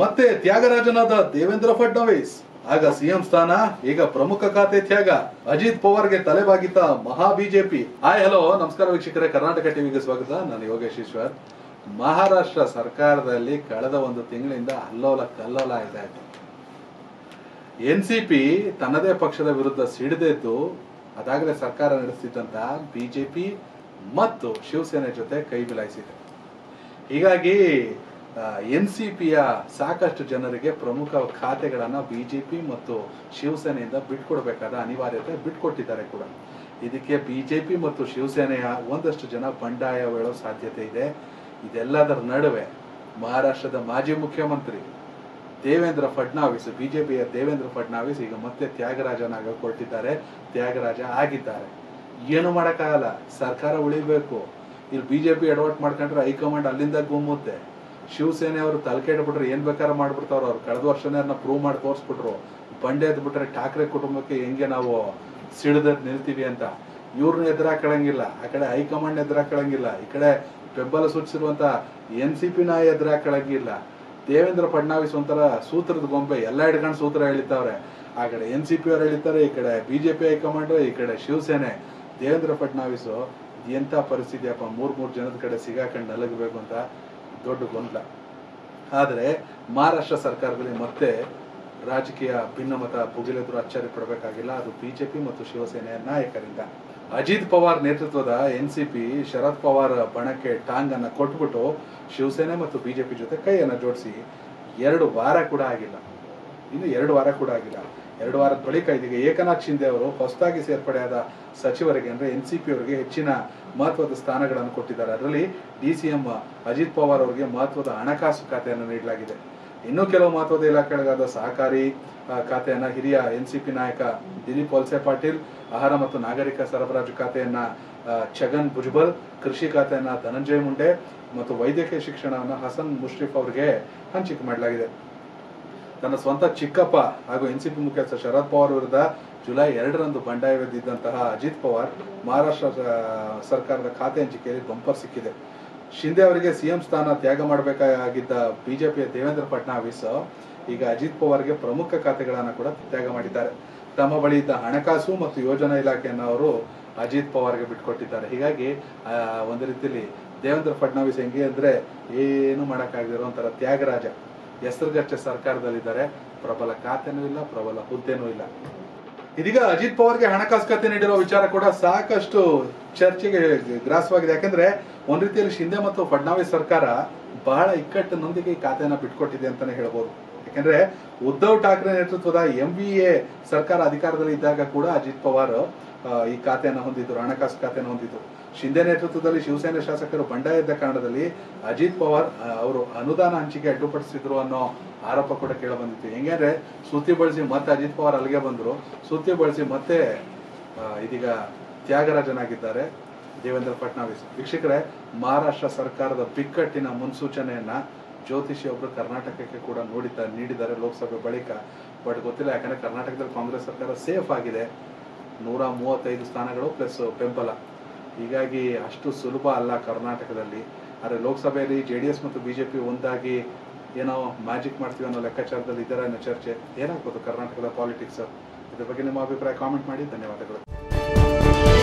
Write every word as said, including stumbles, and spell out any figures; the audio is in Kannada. ಮತ್ತೆ ತ್ಯಾಗರಾಜನಾದ ದೇವೇಂದ್ರ ಫಡ್ನವೀಸ್ ಆಗ ಸಿಎಂ ಸ್ಥಾನ, ಈಗ ಪ್ರಮುಖ ಖಾತೆ ತ್ಯಾಗ, ಅಜಿತ್ ಪವಾರ್ಗೆ ತಲೆಬಾಗಿತ ಮಹಾ ಬಿಜೆಪಿ. ಹಾಯ್ ಹಲೋ ನಮಸ್ಕಾರ ವೀಕ್ಷಕರೇ, ಕರ್ನಾಟಕ ಟಿವಿಗೆ ಸ್ವಾಗತ. ನಾನು ಯೋಗೇಶ್ ಈಶ್ವರ್. ಮಹಾರಾಷ್ಟ್ರ ಸರ್ಕಾರದಲ್ಲಿ ಕಳೆದ ಒಂದು ತಿಂಗಳಿಂದ ಅಲ್ಲೋಲ ಕಲ್ಲೋಲ ಇದೆ. ಎನ್ಸಿಪಿ ತನ್ನದೇ ಪಕ್ಷದ ವಿರುದ್ಧ ಸಿಡಿದೆದ್ದು, ಅದಾಗಲೇ ಸರ್ಕಾರ ನಡೆಸುತ್ತಿದ್ದಂತ ಬಿಜೆಪಿ ಮತ್ತು ಶಿವಸೇನೆ ಜೊತೆ ಕೈ ಮಿಲಾಯಿಸಿದೆ. ಹೀಗಾಗಿ ಎನ್ಸಿಪಿಯ ಸಾಕಷ್ಟು ಜನರಿಗೆ ಪ್ರಮುಖ ಖಾತೆಗಳನ್ನು ಬಿಜೆಪಿ ಮತ್ತು ಶಿವಸೇನೆಯಿಂದ ಬಿಟ್ಕೊಡಬೇಕಾದ ಅನಿವಾರ್ಯತೆ ಬಿಟ್ಕೊಟ್ಟಿದ್ದಾರೆ ಕೂಡ. ಇದಕ್ಕೆ ಬಿಜೆಪಿ ಮತ್ತು ಶಿವಸೇನೆಯ ಒಂದಷ್ಟು ಜನ ಬಂಡಾಯ ಹೇಳೋ ಸಾಧ್ಯತೆ ಇದೆ. ಇದೆಲ್ಲದರ ನಡುವೆ ಮಹಾರಾಷ್ಟ್ರದ ಮಾಜಿ ಮುಖ್ಯಮಂತ್ರಿ ದೇವೇಂದ್ರ ಫಡ್ನವೀಸ್, ಬಿಜೆಪಿಯ ದೇವೇಂದ್ರ ಫಡ್ನವೀಸ್ ಈಗ ಮತ್ತೆ ತ್ಯಾಗರಾಜನಾಗ ಕೊಟ್ಟಿದ್ದಾರೆ, ತ್ಯಾಗರಾಜ ಆಗಿದ್ದಾರೆ. ಏನು ಮಾಡೋಕ್ಕಾಗಲ್ಲ, ಸರ್ಕಾರ ಉಳಿಬೇಕು. ಇಲ್ಲಿ ಬಿಜೆಪಿ ಅಡ್ವರ್ಟ್ ಮಾಡ್ಕೊಂಡ್ರೆ ಹೈಕಮಾಂಡ್ ಅಲ್ಲಿಂದ ಗುಮ್ಮುತ್ತೆ. ಶಿವಸೇನೆ ಅವರು ತಲೆಕೆಟ್ಬಿಟ್ರೆ ಏನ್ ಬೇಕಾದ್ರೂ ಮಾಡ್ಬಿಡ್ತಾವ್ರ. ಅವ್ರು ಕಳೆದ ವರ್ಷನೇ ಅದನ್ನ ಪ್ರೂವ್ ಮಾಡಿ ತೋರಿಸ್ಬಿಟ್ರು. ಬಂಡೆ ಎದ್ ಬಿಟ್ರೆ ಠಾಕ್ರೆ ಕುಟುಂಬಕ್ಕೆ ಹೆಂಗೆ ನಾವು ಸಿಡಿದ ನಿಲ್ತೀವಿ ಅಂತ. ಇವ್ರನ್ನ ಎದುರಾಕಳಂಗಿಲ್ಲ, ಆ ಕಡೆ ಹೈಕಮಾಂಡ್ ಎದುರಾಕಳಂಗಿಲ್ಲ, ಈ ಕಡೆ ಬೆಂಬಲ ಸೂಚಿಸಿರುವಂತ ಎನ್ ಸಿ ಪಿ ನಾಯ ಎದುರಾಕಳಂಗಿಲ್ಲ. ದೇವೇಂದ್ರ ಫಡ್ನವೀಸ್ ಒಂಥರ ಸೂತ್ರದ ಗೊಂಬೆ, ಎಲ್ಲ ಹಿಡ್ಕೊಂಡು ಸೂತ್ರ ಹೇಳಿತಾವ್ರೆ. ಆ ಕಡೆ ಎನ್ ಸಿ ಪಿ ಅವ್ರು ಹೇಳಿತಾರೆ, ಈ ಕಡೆ ಬಿಜೆಪಿ ಹೈಕಮಾಂಡ್, ಈ ಕಡೆ ಶಿವಸೇನೆ, ದೇವೇಂದ್ರ ಫಡ್ನವೀಸ್. ಎಂತ ಪರಿಸ್ಥಿತಿಯಪ್ಪ, ಮೂರ್ ಮೂರ್ ಜನದ ಕಡೆ ಸಿಗಾಕೊಂಡು ನಲಗಬೇಕು ಅಂತ ದೊಡ್ಡ ಗೊಂದಲ. ಆದರೆ ಮಹಾರಾಷ್ಟ್ರ ಸರ್ಕಾರದಲ್ಲಿ ಮತ್ತೆ ರಾಜಕೀಯ ಭಿನ್ನಮತ ಭುಗಿಲೆದ್ರು ಅಚ್ಚರಿ ಪಡಬೇಕಾಗಿಲ್ಲ, ಅದು ಬಿಜೆಪಿ ಮತ್ತು ಶಿವಸೇನೆಯ ನಾಯಕರಿಂದ. ಅಜಿತ್ ಪವಾರ್ ನೇತೃತ್ವದ ಎನ್ಸಿಪಿ ಶರದ್ ಪವಾರ್ ಬಣಕ್ಕೆ ಟಾಂಗ್ ಅನ್ನ ಕೊಟ್ಬಿಟ್ಟು ಶಿವಸೇನೆ ಮತ್ತು ಬಿಜೆಪಿ ಜೊತೆ ಕೈಯನ್ನು ಜೋಡಿಸಿ ಎರಡು ವಾರ ಕೂಡ ಆಗಿಲ್ಲ, ಇನ್ನು ಎರಡು ವಾರ ಕೂಡ ಆಗಿಲ್ಲ. ಎರಡು ವಾರದ ಬಳಿಕ ಇದೀಗ ಏಕನಾಥ್ ಶಿಂದೆ ಅವರು ಹೊಸದಾಗಿ ಸೇರ್ಪಡೆಯಾದ ಸಚಿವರಿಗೆ, ಅಂದರೆ ಎನ್ಸಿಪಿ ಅವರಿಗೆ ಹೆಚ್ಚಿನ ಮಹತ್ವದ ಸ್ಥಾನಗಳನ್ನು ಕೊಟ್ಟಿದ್ದಾರೆ. ಅದರಲ್ಲಿ D C M Ajit Pawar ಅವರಿಗೆ ಮಹತ್ವದ ಹಣಕಾಸು ಖಾತೆಯನ್ನು ನೀಡಲಾಗಿದೆ. ಇನ್ನೂ ಕೆಲವು ಮಹತ್ವದ ಇಲಾಖೆಗಳಾದ ಸಹಕಾರಿ ಖಾತೆಯನ್ನ ಹಿರಿಯ ಎನ್ಸಿಪಿ ನಾಯಕ ದಿಲೀಪ್ ವಲಸೆ ಪಾಟೀಲ್, ಆಹಾರ ಮತ್ತು ನಾಗರಿಕ ಸರಬರಾಜು ಖಾತೆಯನ್ನ ಛಗನ್ ಭುಜಬಲ್, ಕೃಷಿ ಖಾತೆಯನ್ನ ಧನಂಜಯ ಮುಂಡೆ ಮತ್ತು ವೈದ್ಯಕೀಯ ಶಿಕ್ಷಣವನ್ನು ಹಸನ್ ಮುಶ್ರೀಫ್ ಅವರಿಗೆ ಹಂಚಿಕೆ ಮಾಡಲಾಗಿದೆ. ತನ್ನ ಸ್ವಂತ ಚಿಕ್ಕಪ್ಪ ಹಾಗೂ ಎನ್ಸಿಪಿ ಮುಖ್ಯಸ್ಥ ಶರದ್ ಪವಾರ್ ವಿರುದ್ಧ ಜುಲೈ ಎರಡರಂದು ಬಂಡಾಯವೆದ್ದಿದ್ದಂತಹ ಅಜಿತ್ ಪವಾರ್ ಮಹಾರಾಷ್ಟ್ರ ಸರ್ಕಾರದ ಖಾತೆ ಹಂಚಿಕೆಯಲ್ಲಿ ಬಂಪರ್ ಸಿಕ್ಕಿದೆ. ಶಿಂದೆ ಅವರಿಗೆ ಸಿಎಂ ಸ್ಥಾನ ತ್ಯಾಗ ಮಾಡಬೇಕಾಗಿದ್ದ ಬಿಜೆಪಿಯ ದೇವೇಂದ್ರ ಫಡ್ನವೀಸ್ ಈಗ ಅಜಿತ್ ಪವಾರ್ಗೆ ಪ್ರಮುಖ ಖಾತೆಗಳನ್ನು ಕೂಡ ತ್ಯಾಗ ಮಾಡಿದ್ದಾರೆ. ತಮ್ಮ ಬಳಿ ಇದ್ದ ಹಣಕಾಸು ಮತ್ತು ಯೋಜನಾ ಇಲಾಖೆಯನ್ನು ಅವರು ಅಜಿತ್ ಪವಾರ್ಗೆ ಬಿಟ್ಕೊಟ್ಟಿದ್ದಾರೆ. ಹೀಗಾಗಿ ಒಂದು ರೀತಿಯಲ್ಲಿ ದೇವೇಂದ್ರ ಫಡ್ನವೀಸ್ ಹೆಂಗೆ ಅಂದ್ರೆ ಏನು ಮಾಡೋಕ್ಕಾಗದಿರೋ ಒಂಥರ ತ್ಯಾಗರಾಜ. ಹೆಸರುಗಷ್ಟೇ ಸರ್ಕಾರದಲ್ಲಿದ್ದಾರೆ, ಪ್ರಬಲ ಖಾತೆನೂ ಇಲ್ಲ, ಪ್ರಬಲ ಹುದ್ದೆನೂ ಇಲ್ಲ. ಇದೀಗ ಅಜಿತ್ ಪವಾರ್ಗೆ ಹಣಕಾಸು ಖಾತೆ ನೀಡಿರೋ ವಿಚಾರ ಕೂಡ ಸಾಕಷ್ಟು ಚರ್ಚೆಗೆ ಗ್ರಾಸವಾಗಿದೆ. ಯಾಕಂದ್ರೆ ಒಂದ್ ರೀತಿಯಲ್ಲಿ ಶಿಂದೆ ಮತ್ತು ಫಡ್ನವೀಸ್ ಸರ್ಕಾರ ಬಹಳ ಇಕ್ಕಟ್ಟಿನೊಂದಿಗೆ ಈ ಖಾತೆಯನ್ನ ಬಿಟ್ಕೊಟ್ಟಿದೆ ಅಂತಾನೆ ಹೇಳ್ಬೋದು. ಯಾಕಂದ್ರೆ ಉದ್ದವ್ ಠಾಕ್ರೆ ನೇತೃತ್ವದ ಎಂ ಬಿ ಎ ಸರ್ಕಾರ ಅಧಿಕಾರದಲ್ಲಿ ಇದ್ದಾಗ ಕೂಡ ಅಜಿತ್ ಪವಾರ್ ಈ ಖಾತೆಯನ್ನು ಹೊಂದಿದ್ರು, ಹಣಕಾಸು ಖಾತೆಯನ್ನು ಹೊಂದಿದ್ರು. ಶಿಂದೆ ನೇತೃತ್ವದಲ್ಲಿ ಶಿವಸೇನೆ ಶಾಸಕರು ಬಂಡಾಯದ ಕಾರಣದಲ್ಲಿ ಅಜಿತ್ ಪವಾರ್ ಅವರು ಅನುದಾನ ಹಂಚಿಕೆ ಅಡ್ಡುಪಡಿಸಿದ್ರು ಅನ್ನೋ ಆರೋಪ ಕೂಡ ಕೇಳಬಂದಿತ್ತು. ಹೆಂಗಂದ್ರೆ ಸುತ್ತಿ ಬಳಸಿ ಮತ್ತೆ ಅಜಿತ್ ಪವಾರ್ ಅಲ್ಲಿಗೆ ಬಂದ್ರು, ಸುತ್ತಿ ಬಳಸಿ ಮತ್ತೆ ಇದೀಗ ತ್ಯಾಗರಾಜನಾಗಿದ್ದಾರೆ ದೇವೇಂದ್ರ ಫಡ್ನವೀಸ್. ವೀಕ್ಷಕರೇ, ಮಹಾರಾಷ್ಟ್ರ ಸರ್ಕಾರದ ಬಿಕ್ಕಟ್ಟಿನ ಮುನ್ಸೂಚನೆಯನ್ನ ಜ್ಯೋತಿಷಿಯೊಬ್ರು ಕರ್ನಾಟಕಕ್ಕೆ ಕೂಡ ನೋಡಿದ ನೀಡಿದ್ದಾರೆ ಲೋಕಸಭೆ ಬಳಿಕ. ಬಟ್ ಗೊತ್ತಿಲ್ಲ, ಯಾಕಂದ್ರೆ ಕರ್ನಾಟಕದಲ್ಲಿ ಕಾಂಗ್ರೆಸ್ ಸರ್ಕಾರ ಸೇಫ್ ಆಗಿದೆ, ನೂರ ಮೂವತ್ತೈದು ಸ್ಥಾನಗಳು ಪ್ಲಸ್ ಬೆಂಬಲ. ಹೀಗಾಗಿ ಅಷ್ಟು ಸುಲಭ ಅಲ್ಲ ಕರ್ನಾಟಕದಲ್ಲಿ. ಆದರೆ ಲೋಕಸಭೆಯಲ್ಲಿ ಜೆ ಡಿ ಎಸ್ ಮತ್ತು ಬಿಜೆಪಿ ಒಂದಾಗಿ ಏನೋ ಮ್ಯಾಜಿಕ್ ಮಾಡ್ತೀವಿ ಅನ್ನೋ ಲೆಕ್ಕಾಚಾರದಲ್ಲಿ ಇದರ ಏನೋ ಚರ್ಚೆ. ಏನಾಗ್ಬೋದು ಕರ್ನಾಟಕದ ಪಾಲಿಟಿಕ್ಸ್? ಇದ್ರ ಬಗ್ಗೆ ನಿಮ್ಮ ಅಭಿಪ್ರಾಯ ಕಾಮೆಂಟ್ ಮಾಡಿ. ಧನ್ಯವಾದಗಳು.